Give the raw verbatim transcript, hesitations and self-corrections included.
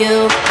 you.